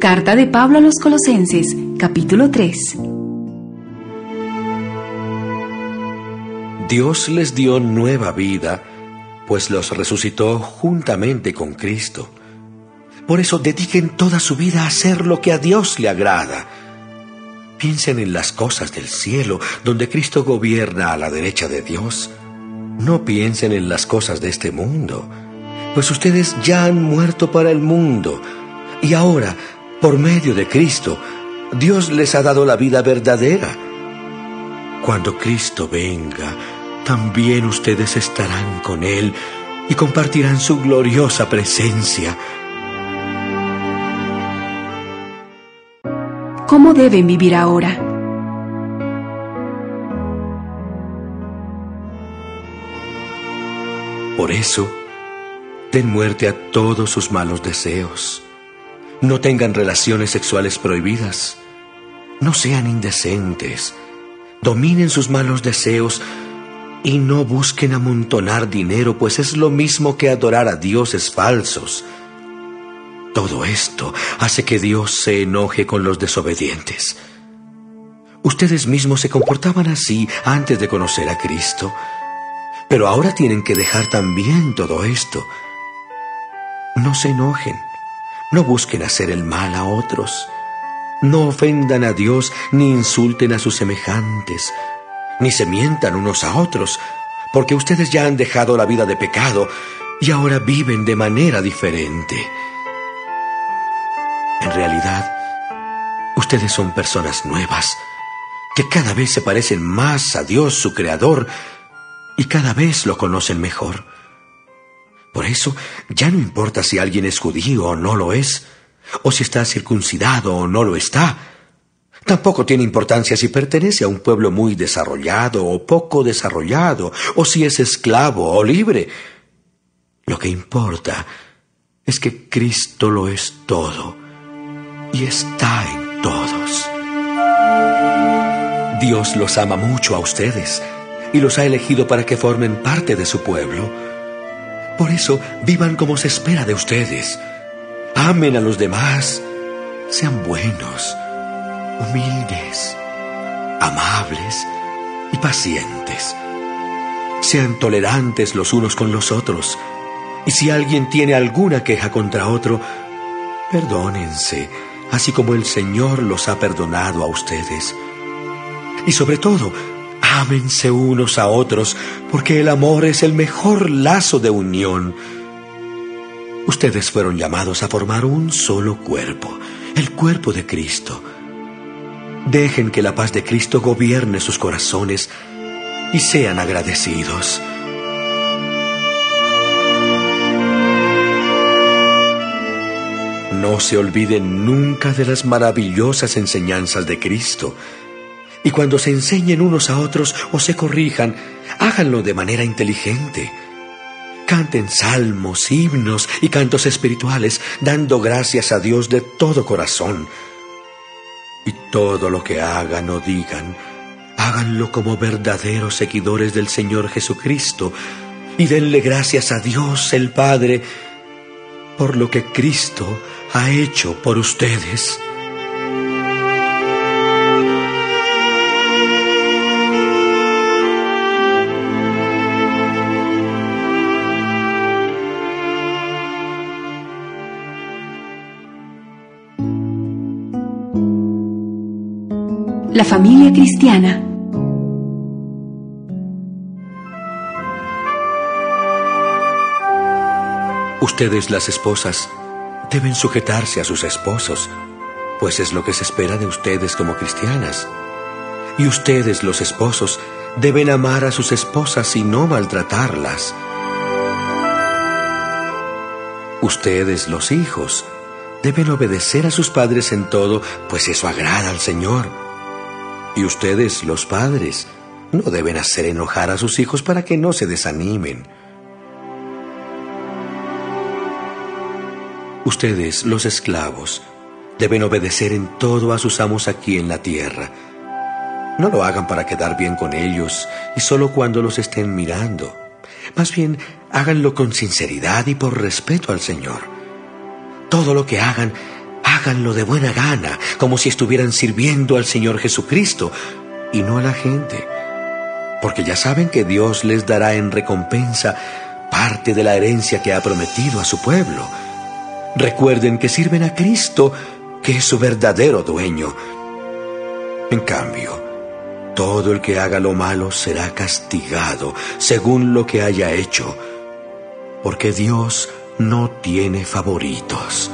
Carta de Pablo a los Colosenses, capítulo 3. Dios les dio nueva vida, pues los resucitó juntamente con Cristo. Por eso dediquen toda su vida a hacer lo que a Dios le agrada. Piensen en las cosas del cielo, donde Cristo gobierna a la derecha de Dios. No piensen en las cosas de este mundo, pues ustedes ya han muerto para el mundo. Y ahora, por medio de Cristo, Dios les ha dado la vida verdadera. Cuando Cristo venga, también ustedes estarán con Él y compartirán su gloriosa presencia. ¿Cómo deben vivir ahora? Por eso, den muerte a todos sus malos deseos. No tengan relaciones sexuales prohibidas. No sean indecentes. Dominen sus malos deseos y no busquen amontonar dinero, pues es lo mismo que adorar a dioses falsos. Todo esto hace que Dios se enoje con los desobedientes. Ustedes mismos se comportaban así antes de conocer a Cristo, pero ahora tienen que dejar también todo esto. No se enojen. No busquen hacer el mal a otros. No ofendan a Dios ni insulten a sus semejantes, ni se mientan unos a otros, porque ustedes ya han dejado la vida de pecado y ahora viven de manera diferente. En realidad, ustedes son personas nuevas, que cada vez se parecen más a Dios, su Creador, y cada vez lo conocen mejor. Por eso, ya no importa si alguien es judío o no lo es, o si está circuncidado o no lo está. Tampoco tiene importancia si pertenece a un pueblo muy desarrollado o poco desarrollado, o si es esclavo o libre. Lo que importa es que Cristo lo es todo y está en todos. Dios los ama mucho a ustedes y los ha elegido para que formen parte de su pueblo. Por eso, vivan como se espera de ustedes. Amen a los demás. Sean buenos, humildes, amables y pacientes. Sean tolerantes los unos con los otros. Y si alguien tiene alguna queja contra otro, perdónense, así como el Señor los ha perdonado a ustedes. Y sobre todo, ámense unos a otros, porque el amor es el mejor lazo de unión. Ustedes fueron llamados a formar un solo cuerpo, el cuerpo de Cristo. Dejen que la paz de Cristo gobierne sus corazones y sean agradecidos. No se olviden nunca de las maravillosas enseñanzas de Cristo. Y cuando se enseñen unos a otros o se corrijan, háganlo de manera inteligente. Canten salmos, himnos y cantos espirituales, dando gracias a Dios de todo corazón. Y todo lo que hagan o digan, háganlo como verdaderos seguidores del Señor Jesucristo, y denle gracias a Dios el Padre por lo que Cristo ha hecho por ustedes. La familia cristiana. Ustedes, las esposas, deben sujetarse a sus esposos, pues es lo que se espera de ustedes como cristianas. Y ustedes, los esposos, deben amar a sus esposas y no maltratarlas. Ustedes, los hijos, deben obedecer a sus padres en todo, pues eso agrada al Señor. Y ustedes, los padres, no deben hacer enojar a sus hijos para que no se desanimen. Ustedes, los esclavos, deben obedecer en todo a sus amos aquí en la tierra. No lo hagan para quedar bien con ellos y solo cuando los estén mirando. Más bien, háganlo con sinceridad y por respeto al Señor. Todo lo que hagan, háganlo de buena gana, como si estuvieran sirviendo al Señor Jesucristo y no a la gente, porque ya saben que Dios les dará en recompensa parte de la herencia que ha prometido a su pueblo. Recuerden que sirven a Cristo, que es su verdadero dueño. En cambio, todo el que haga lo malo será castigado según lo que haya hecho, porque Dios no tiene favoritos.